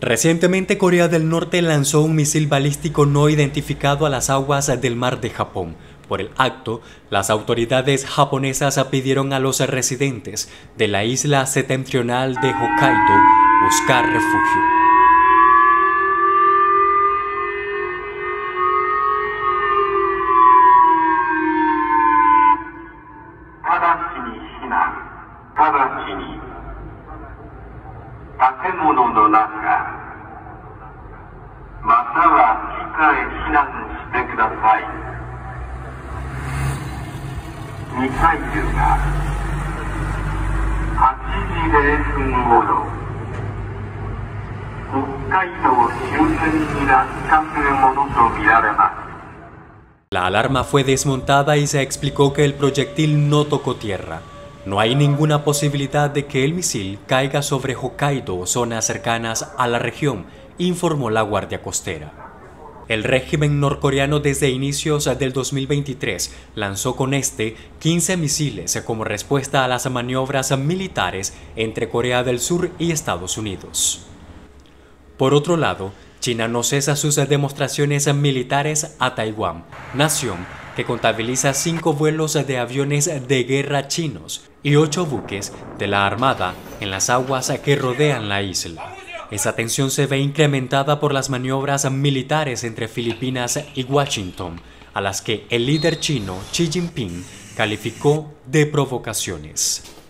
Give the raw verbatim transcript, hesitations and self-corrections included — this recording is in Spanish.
Recientemente, Corea del Norte lanzó un misil balístico no identificado a las aguas del mar de Japón. Por el acto, las autoridades japonesas pidieron a los residentes de la isla septentrional de Hokkaido buscar refugio. La alarma fue desmontada y se explicó que el proyectil no tocó tierra. No hay ninguna posibilidad de que el misil caiga sobre Hokkaido o zonas cercanas a la región, informó la Guardia Costera. El régimen norcoreano desde inicios del dos mil veintitrés lanzó con este quince misiles como respuesta a las maniobras militares entre Corea del Sur y Estados Unidos. Por otro lado, China no cesa sus demostraciones militares a Taiwán, nación que contabiliza cinco vuelos de aviones de guerra chinos y ocho buques de la Armada en las aguas que rodean la isla. Esa tensión se ve incrementada por las maniobras militares entre Filipinas y Washington, a las que el líder chino Xi Jinping calificó de provocaciones.